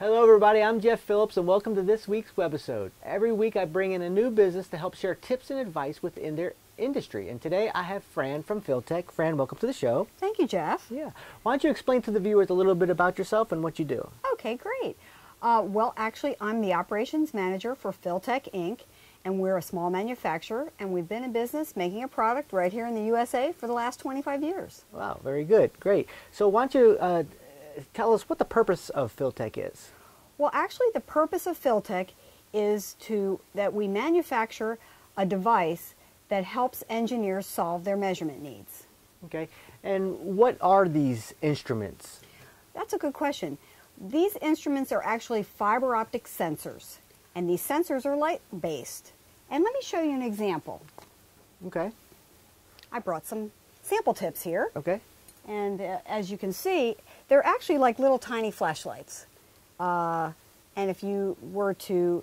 Hello everybody, I'm Jeff Phillips and welcome to this week's webisode. Every week I bring in a new business to help share tips and advice within their industry. And today I have Fran from Philtec. Fran, welcome to the show. Thank you, Jeff. Yeah. Why don't you explain to the viewers a little bit about yourself and what you do? Okay, great. Well, actually, I'm the operations manager for Philtec, Inc., and we're a small manufacturer, and we've been in business making a product right here in the USA for the last 25 years. Wow, very good. Great. So why don't you tell us what the purpose of Philtec is. Well, actually the purpose of Philtec is that we manufacture a device that helps engineers solve their measurement needs. Okay, and what are these instruments? That's a good question. These instruments are actually fiber optic sensors, and these sensors are light based. And let me show you an example. Okay. I brought some sample tips here. Okay. And as you can see, they're actually like little tiny flashlights. And if you were to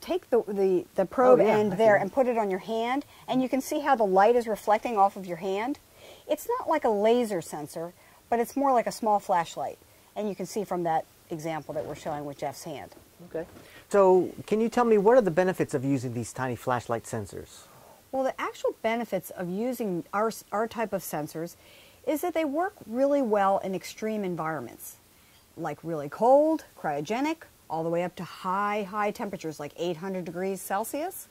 take the probe end there and put it on your hand, and you can see how the light is reflecting off of your hand. It's not like a laser sensor, but it's more like a small flashlight. And you can see from that example that we're showing with Jeff's hand. Okay. So can you tell me what are the benefits of using these tiny flashlight sensors? Well, the actual benefits of using our type of sensors is that they work really well in extreme environments, like really cold, cryogenic, all the way up to high temperatures, like 800 degrees Celsius.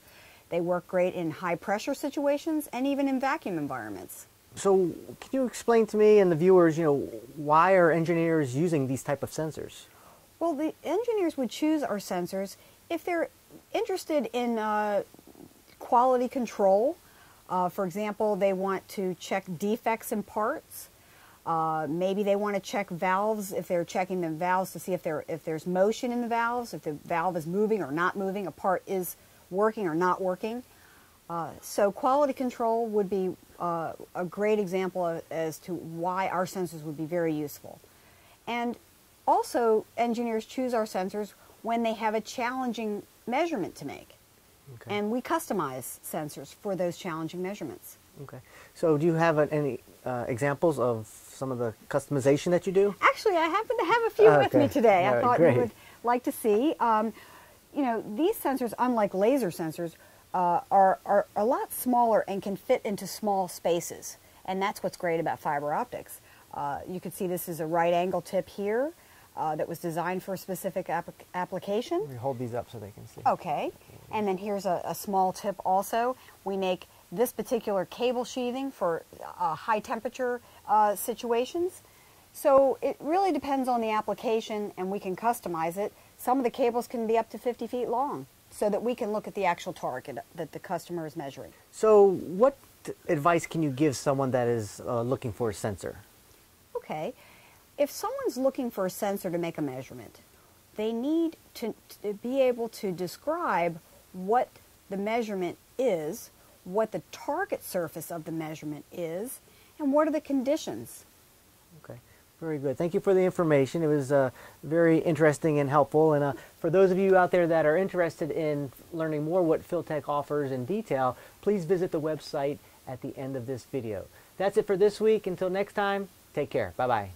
They work great in high pressure situations and even in vacuum environments. So can you explain to me and the viewers, you know, why are engineers using these type of sensors? Well, the engineers would choose our sensors if they're interested in quality control. For example, they want to check defects in parts. Maybe they want to check valves if they're checking the valves to see if there's motion in the valves, if the valve is moving or not moving, a part is working or not working. So quality control would be a great example as to why our sensors would be very useful. And also, engineers choose our sensors when they have a challenging measurement to make. Okay. And we customize sensors for those challenging measurements. Okay. So do you have any examples of some of the customization that you do? Actually, I happen to have a few with me today. All right, I thought you would like to see. You know, these sensors, unlike laser sensors, are a lot smaller and can fit into small spaces. And that's what's great about fiber optics. You can see this is a right angle tip here that was designed for a specific application. We hold these up so they can see. Okay. And then here's a small tip also. We make this particular cable sheathing for high temperature situations. So it really depends on the application, and we can customize it. Some of the cables can be up to 50 feet long so that we can look at the actual target that the customer is measuring. So what advice can you give someone that is looking for a sensor? Okay. If someone's looking for a sensor to make a measurement, they need to be able to describe what the measurement is, what the target surface of the measurement is, and what are the conditions. Okay, very good. Thank you for the information. It was very interesting and helpful. And for those of you out there that are interested in learning more what Philtec offers in detail, please visit the website at the end of this video. That's it for this week. Until next time, take care. Bye-bye.